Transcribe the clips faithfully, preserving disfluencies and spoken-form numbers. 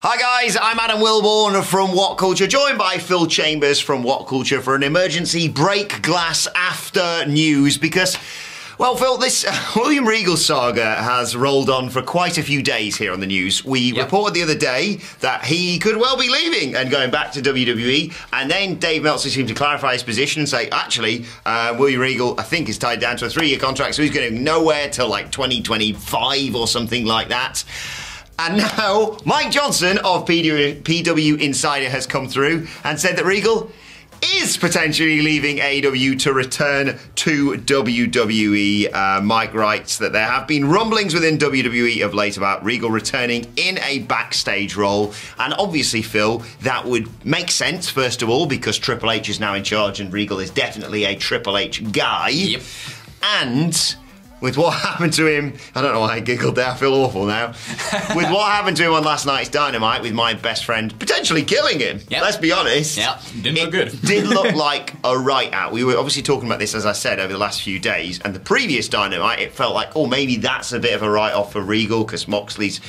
Hi guys, I'm Adam Wilborn from What Culture, joined by Phil Chambers from What Culture for an emergency break glass after news because, well, Phil, this William Regal saga has rolled on for quite a few days here on the news. We yep. reported the other day that he could well be leaving and going back to W W E, and then Dave Meltzer seemed to clarify his position and say, actually, uh, William Regal, I think, is tied down to a three-year contract, so he's going nowhere till like twenty twenty-five or something like that. And now, Mike Johnson of P W Insider has come through and said that Regal is potentially leaving A E W to return to W W E. Uh, Mike writes that there have been rumblings within W W E of late about Regal returning in a backstage role. And obviously, Phil, that would make sense, first of all, because Triple H is now in charge and Regal is definitely a Triple H guy. Yep. And with what happened to him, I don't know why I giggled there, I feel awful now. With what happened to him on last night's Dynamite with my best friend potentially killing him, yep. let's be honest. Yeah, didn't look good. Did look like a right out. We were obviously talking about this, as I said, over the last few days, and the previous Dynamite, it felt like, oh, maybe that's a bit of a write-off for Regal, because Moxley's,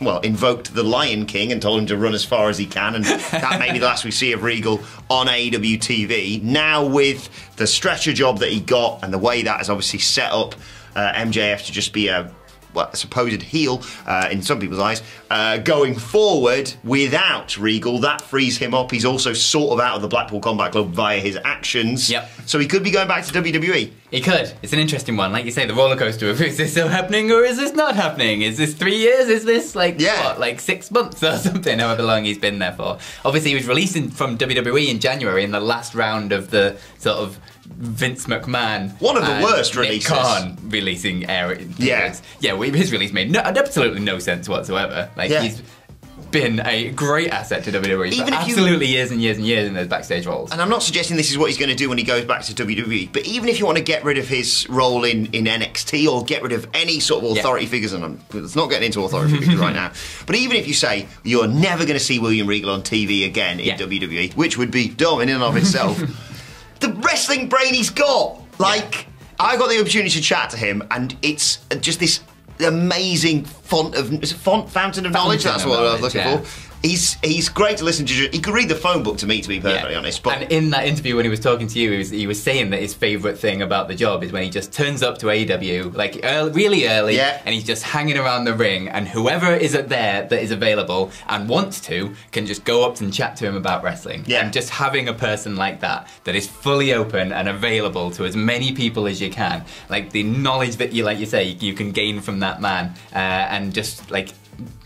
well, invoked the Lion King and told him to run as far as he can, and that may be the last we see of Regal on A E W T V. Now with the stretcher job that he got, and the way that is obviously set up, Uh, M J F to just be a, well, a supposed heel uh, in some people's eyes, uh, going forward without Regal, that frees him up. He's also sort of out of the Blackpool Combat Club via his actions. Yep. So he could be going back to W W E. He could. It's an interesting one. Like you say, the roller coaster of is this still happening or is this not happening? Is this three years? Is this like yeah. what, like six months or something? However long he's been there for. Obviously, he was released in, from W W E in January in the last round of the sort of Vince McMahon, one of the worst releases. Nick Khan releasing air. Yeah, yeah. Well, his release made no, absolutely no sense whatsoever. Like yeah. he's been a great asset to W W E even for absolutely you, years and years and years in those backstage roles. And I'm not suggesting this is what he's going to do when he goes back to W W E, but even if you want to get rid of his role in, in N X T or get rid of any sort of authority yeah. figures, and I'm, it's not getting into authority figures right now, but even if you say you're never going to see William Regal on T V again in yeah. W W E, which would be dumb in and of itself, the wrestling brain he's got. Like, yeah. I got the opportunity to chat to him, and it's just this amazing font of is it font fountain of fountain knowledge. That's of what knowledge, I was looking yeah. for. He's he's great to listen to. He could read the phone book to me, to be perfectly yeah. honest. But and in that interview when he was talking to you, he was, he was saying that his favourite thing about the job is when he just turns up to A E W, like early, really early, yeah. and he's just hanging around the ring, and whoever is at there that is available and wants to can just go up and chat to him about wrestling. Yeah. And just having a person like that that is fully open and available to as many people as you can, like the knowledge that you, like you say, you can gain from that man, uh, and just like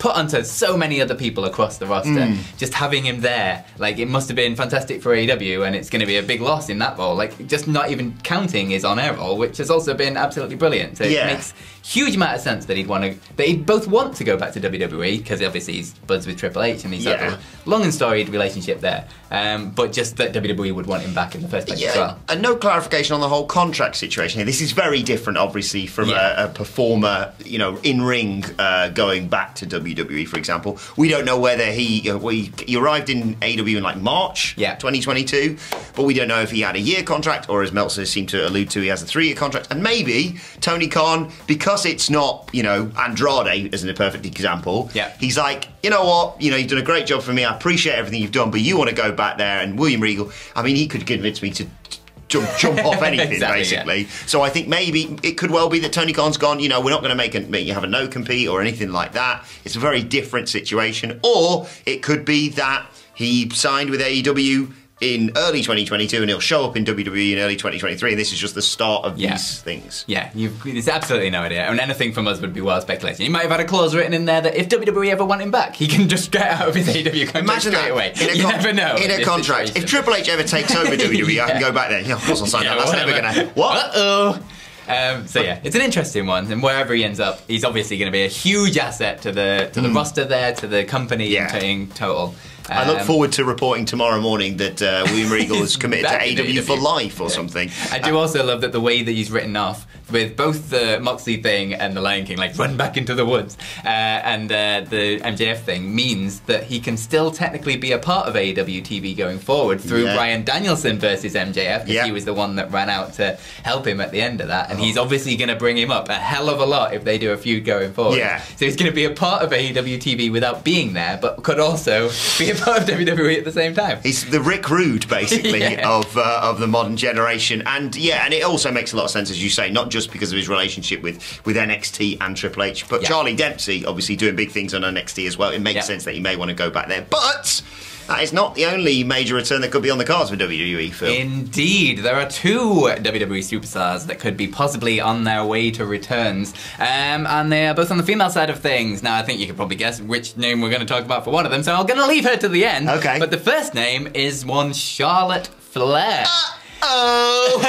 put onto so many other people across the roster. Mm. Just having him there, like, it must have been fantastic for A E W, and it's going to be a big loss in that role. Like, just not even counting his on-air role, which has also been absolutely brilliant. So yeah. it makes huge amount of sense that he'd want to, that he'd both want to go back to W W E, because obviously he's buds with Triple H and he's yeah. had a long and storied relationship there. Um, but just that W W E would want him back in the first place yeah. as well. And no clarification on the whole contract situation here. This is very different, obviously, from yeah. a, a performer, you know, in ring uh, going back to to W W E, for example. We don't know whether he, uh, well, he, he arrived in A E W in like March yeah. twenty twenty-two, but we don't know if he had a year contract or, as Meltzer seemed to allude to, he has a three year contract. And maybe Tony Khan, because it's not, you know, Andrade isn't a perfect example, yeah. he's like, you know what, you know, you've done a great job for me, I appreciate everything you've done, but you want to go back there. And William Regal, I mean, he could convince me to Jump, jump off anything, exactly, basically. Yeah. So I think maybe it could well be that Tony Khan's gone, you know, we're not going to make you have a no-compete or anything like that. It's a very different situation. Or it could be that he signed with A E W in early twenty twenty-two and he'll show up in W W E in early twenty twenty-three, and this is just the start of yeah. these things. Yeah, you've, there's absolutely no idea. I mean, anything from us would be wild speculation. You might have had a clause written in there that if W W E ever want him back, he can just get out of his A E W contract Imagine straight that. away. You never know. In a contract. Situation. If Triple H ever takes over W W E, yeah. I can go back there. Yeah, of course I'll sign yeah, that. That's whatever. never going to... What? Uh-oh. Um, so yeah, it's an interesting one, and wherever he ends up, he's obviously going to be a huge asset to the to the mm. roster there, to the company yeah. in total. Um, I look forward to reporting tomorrow morning that uh, William Regal is committed to A E W for life or yeah. something. I do uh, also love that the way that he's written off with both the Moxley thing and the Lion King, like run back into the woods, uh, and uh, the M J F thing, means that he can still technically be a part of A E W T V going forward through yeah. Brian Danielson versus M J F, because yeah. he was the one that ran out to help him at the end of that, and and he's obviously going to bring him up a hell of a lot if they do a feud going forward. Yeah. So he's going to be a part of A E W T V without being there, but could also be a part of W W E at the same time. He's the Ric Rude, basically, yeah. of uh, of the modern generation. And yeah, and it also makes a lot of sense, as you say, not just because of his relationship with, with N X T and Triple H, but yeah. Charlie Dempsey, obviously doing big things on N X T as well. It makes yeah. sense that he may want to go back there. But that is not the only major return that could be on the cards for W W E, Phil. Indeed. There are two W W E superstars that could be possibly on their way to returns, um, and they are both on the female side of things. Now, I think you could probably guess which name we're going to talk about for one of them, so I'm going to leave her to the end. Okay. But the first name is one Charlotte Flair. Uh Oh!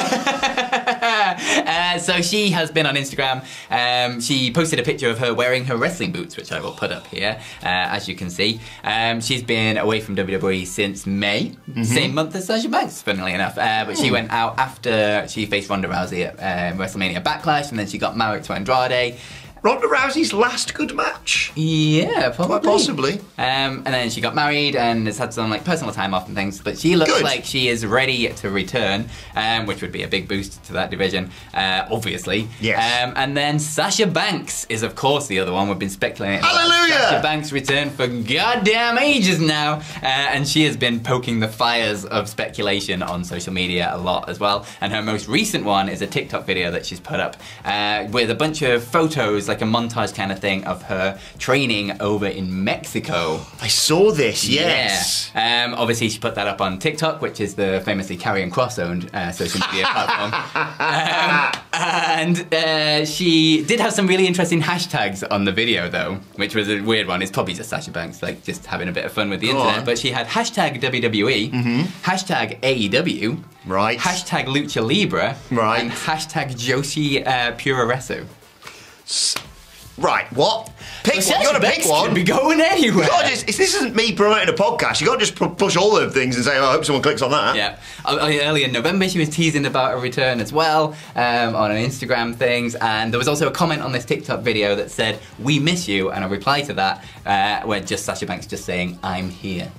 uh, so she has been on Instagram. Um, she posted a picture of her wearing her wrestling boots, which I will put up here, uh, as you can see. Um, she's been away from W W E since May, mm-hmm. same month as Sasha Banks, funnily enough. Uh, but mm. she went out after she faced Ronda Rousey at uh, WrestleMania Backlash, and then she got married to Andrade. Ronda Rousey's last good match? Yeah, probably. Quite possibly. Um, and then she got married and has had some like personal time off and things, but she looks good. Like she is ready to return, um, which would be a big boost to that division, uh, obviously. Yes. Um, and then Sasha Banks is, of course, the other one we've been speculating about. Hallelujah! Sasha Banks returned for goddamn ages now, uh, and she has been poking the fires of speculation on social media a lot as well. And her most recent one is a TikTok video that she's put up uh, with a bunch of photos, like a montage kind of thing, of her training over in Mexico. I saw this, yes. Yeah. Um, obviously, she put that up on TikTok, which is the famously Carrion Cross-owned uh, social media platform. Um, and uh, she did have some really interesting hashtags on the video, though, which was a weird one. It's probably just Sasha Banks, like, just having a bit of fun with the Go internet. On. But she had hashtag W W E, mm-hmm. hashtag A E W, right. hashtag Lucha Libre, right. and hashtag Joshi uh, Puroresu. Right, what? Pick well, one. You got to pick one. Be going anywhere. God, just, this isn't me promoting a podcast. You got to just push all the things and say, oh, I hope someone clicks on that. Yeah. Earlier in November, she was teasing about a return as well um, on her Instagram things, and there was also a comment on this TikTok video that said, "We miss you," and a reply to that uh, where just Sasha Banks just saying, "I'm here."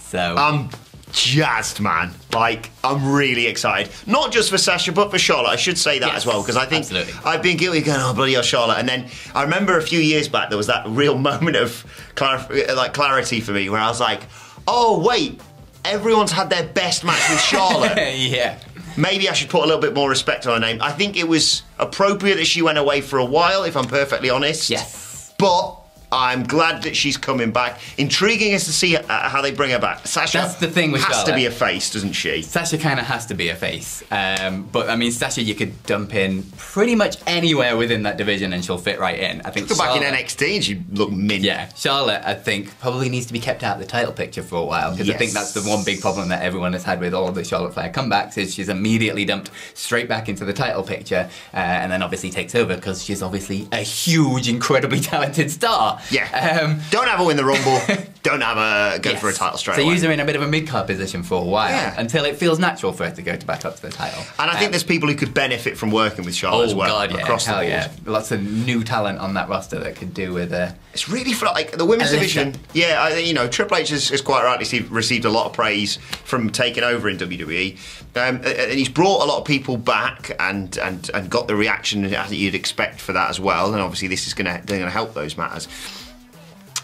So. Um. Jazzed, man. Like, I'm really excited. Not just for Sasha, but for Charlotte. I should say that yes, as well, because I think absolutely. I've been guilty going, oh, bloody hell, Charlotte. And then I remember a few years back, there was that real moment of clar like clarity for me where I was like, oh, wait, everyone's had their best match with Charlotte. Yeah. Maybe I should put a little bit more respect on her name. I think it was appropriate that she went away for a while, if I'm perfectly honest. Yes. But I'm glad that she's coming back. Intriguing is to see how they bring her back. Sasha That's the thing with has Charlotte. to be a face, doesn't she? Sasha kind of has to be a face. Um, but, I mean, Sasha you could dump in pretty much anywhere within that division and she'll fit right in. I think she'll go back in N X T and she'd look mint. Yeah, Charlotte, I think, probably needs to be kept out of the title picture for a while because yes. I think that's the one big problem that everyone has had with all of the Charlotte Flair comebacks is she's immediately dumped straight back into the title picture uh, and then obviously takes over because she's obviously a huge, incredibly talented star. Yeah. Um, don't have her win the Rumble. Don't have her go yes. for a title straight so away. So use her in a bit of a mid-card position for a while yeah. until it feels natural for her to go to back up to the title. And I um, think there's people who could benefit from working with Charlotte oh as well. God, yeah. Across Hell the board. Yeah. Lots of new talent on that roster that could do with a... It's really flat. Like, the women's division, yeah, I, you know, Triple H has, has quite rightly received a lot of praise from taking over in W W E. Um, and he's brought a lot of people back and, and, and got the reaction that you'd expect for that as well. And obviously this is going to help those matters.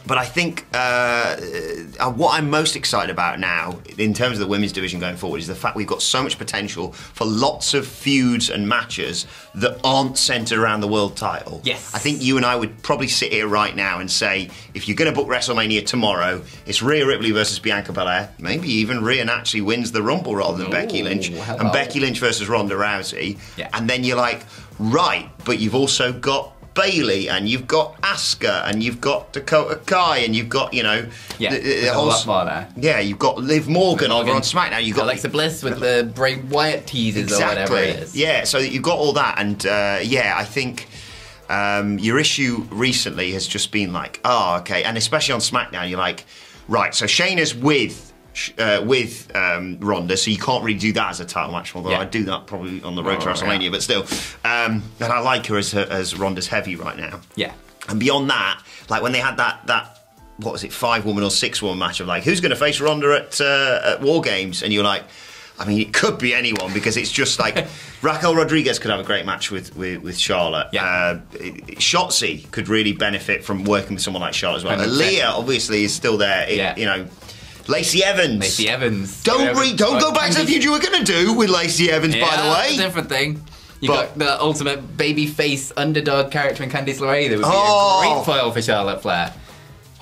But I think uh, what I'm most excited about now in terms of the women's division going forward is the fact we've got so much potential for lots of feuds and matches that aren't centered around the world title. Yes. I think you and I would probably sit here right now and say, if you're going to book WrestleMania tomorrow, it's Rhea Ripley versus Bianca Belair. Maybe even Rhea actually wins the Rumble rather than Ooh, Becky Lynch. Hello. And Becky Lynch versus Ronda Rousey. Yeah. And then you're like, right, but you've also got Bayley, and you've got Asuka, and you've got Dakota Kai, and you've got, you know, yeah, the, the a whole lot more there. Yeah, you've got Liv Morgan, Morgan over on SmackDown. You've got Alexa Bliss with the Bray Wyatt teasers exactly. or whatever it is. Yeah, so you've got all that, and uh, yeah, I think um, your issue recently has just been like, oh, okay, and especially on SmackDown, you're like, right, so Shayna's with. Uh, with um, Ronda, so you can't really do that as a title match, although yeah. I do that probably on the road oh, to WrestleMania, yeah. but still. Um, and I like her as, her as Ronda's heavy right now. Yeah. And beyond that, like when they had that, that what was it, five woman or six woman match of like, who's going to face Ronda at, uh, at War Games? And you're like, I mean, it could be anyone, because it's just like Raquel Rodriguez could have a great match with with, with Charlotte. Yeah. Uh, Shotzi could really benefit from working with someone like Charlotte as well. one hundred percent. Aaliyah obviously is still there. It, yeah. You know, Lacey Evans. Lacey Evans. Don't Evans. Re don't go back to the future. We're gonna do with Lacey Evans, yeah, by the way. That's a different thing. You got the ultimate babyface underdog character in Candice LeRae. That would be oh. a great foil for Charlotte Flair.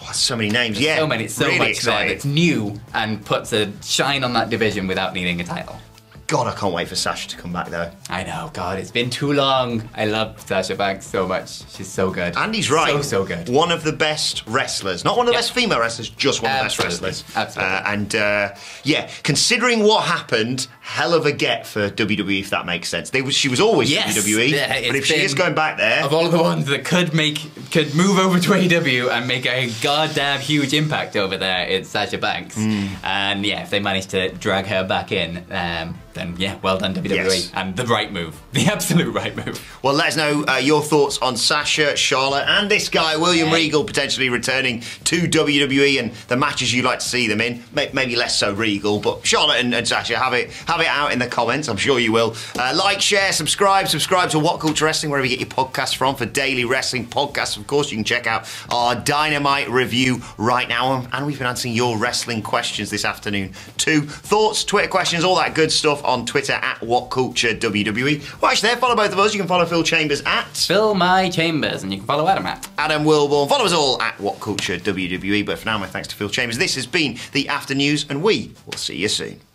Oh, so many names, yeah. So many, so really much excited. There that's new and puts a shine on that division without needing a title. God, I can't wait for Sasha to come back though. I know, God, it's been too long. I love Sasha Banks so much. She's so good. Andy's right. So, so good. One of the best wrestlers. Not one of the yep. best female wrestlers, just one Absolutely. Of the best wrestlers. Absolutely. Uh, and uh, yeah, considering what happened, hell of a get for W W E, if that makes sense. They, she was always yes, W W E, yeah, but if she is going back there... Of all of the ones that could make, could move over to A E W and make a goddamn huge impact over there, it's Sasha Banks. Mm. And yeah, if they manage to drag her back in, um, then yeah, well done W W E. Yes. And the right move, the absolute right move. Well, let us know uh, your thoughts on Sasha, Charlotte, and this guy, William hey. Regal, potentially returning to W W E, and the matches you'd like to see them in. Maybe less so Regal, but Charlotte and, and Sasha, have it have it out in the comments. I'm sure you will. Uh, like, share, subscribe, subscribe to What Culture Wrestling, wherever you get your podcasts from, for daily wrestling podcasts. Of course, you can check out our Dynamite review right now, and we've been answering your wrestling questions this afternoon too. Thoughts, Twitter questions, all that good stuff, on Twitter at What Culture W W E. Well, actually, there, follow both of us. You can follow Phil Chambers at Phil My Chambers, and you can follow Adam at Adam Wilborn. Follow us all at What Culture W W E. But for now, my thanks to Phil Chambers. This has been the After News, and we will see you soon.